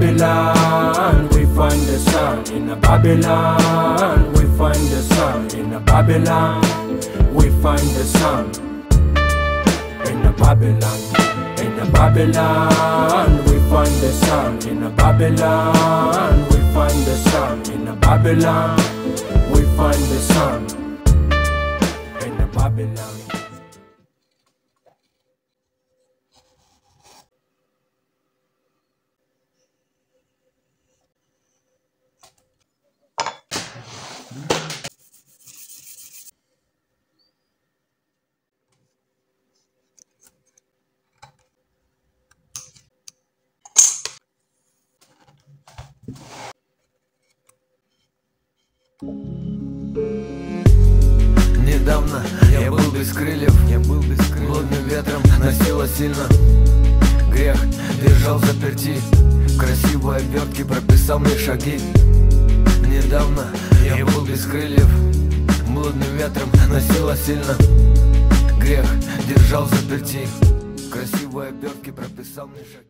Babylon, we find the sun. In a Babylon, we find the sun. In a Babylon, we find the sun. In a Babylon, in a Babylon, we find the sun. In a Babylon, we find the sun. In a Babylon, we find the sun. In a Babylon. Недавно я был без крыльев, лунным ветром носило сильно. Грех держал заперти, красивые обертки прописал мне шаги. Недавно я был без крыльев, лунным ветром носило сильно. Грех держал заперти, красивые обертки прописал мне шаги.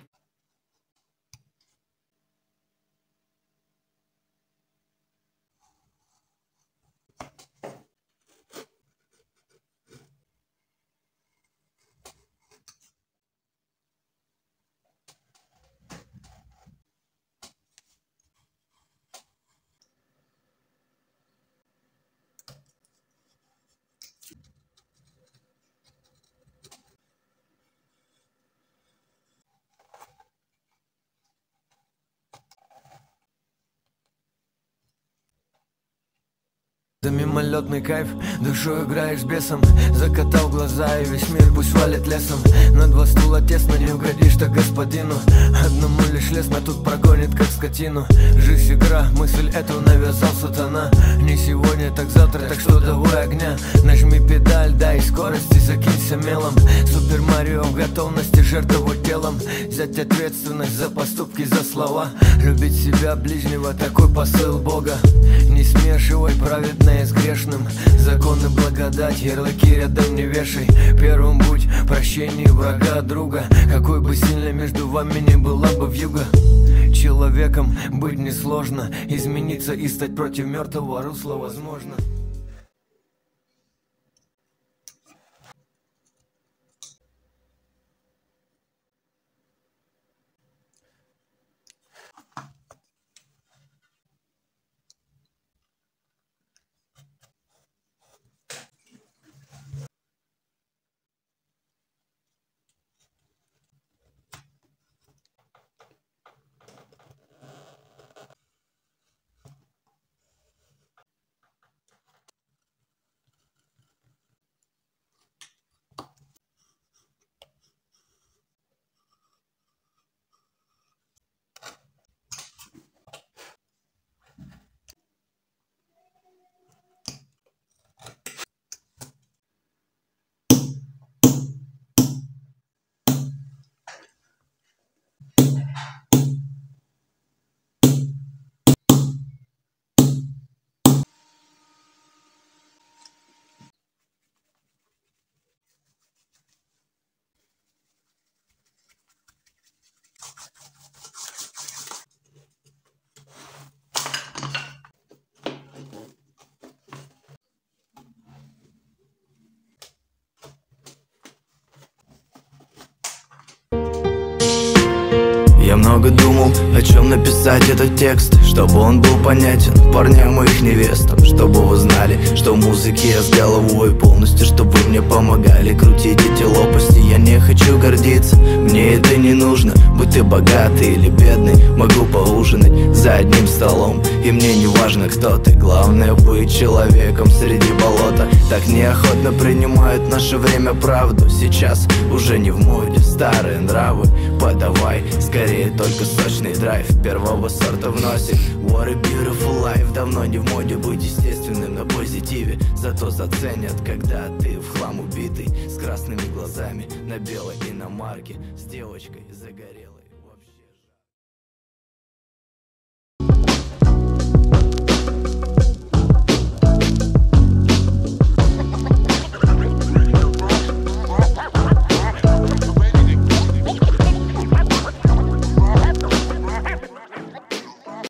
За мимолетный кайф душой играешь с бесом. Закатал глаза и весь мир пусть валит лесом. На два стула тесно, не угодишь-то господину. Одному лишь лестно, тут прогонит как скотину. Жизнь игра, мысль эту навязал сатана. Не сегодня, так завтра, так что давай огня. Нажми педаль, дай скорости, закинься мелом. Супер Марио в готовности жертвовать телом. Взять ответственность за поступки, за слова. Любить себя, ближнего, такой посыл Бога. Не смешивай праведное с грешным. Законы благодать, ярлыки рядом не вешай. Первым будь прощение врага друга. Какой бы сильной между вами не была бы вьюга. Человеком быть несложно, измениться и стать против мертвого русла возможно. Я много думал, о чем написать этот текст, чтобы он был понятен парням и их невестам, чтобы вы знали, что в музыке я с головой полностью, чтобы вы мне помогали крутить эти лопасти. Я не хочу гордиться, мне это не нужно. Будь ты богатый или бедный, могу поужинать за одним столом. И мне не важно, кто ты, главное быть человеком среди болота. Так неохотно принимают наше время правду. Сейчас уже не в моде старые нравы. Подавай скорее только сочный драйв первого сорта в носе. What a beautiful life. Давно не в моде быть естественным на позитиве. Зато заценят, когда ты в хлам убитый, с красными глазами на белой иномарке, с девочкой загорелой.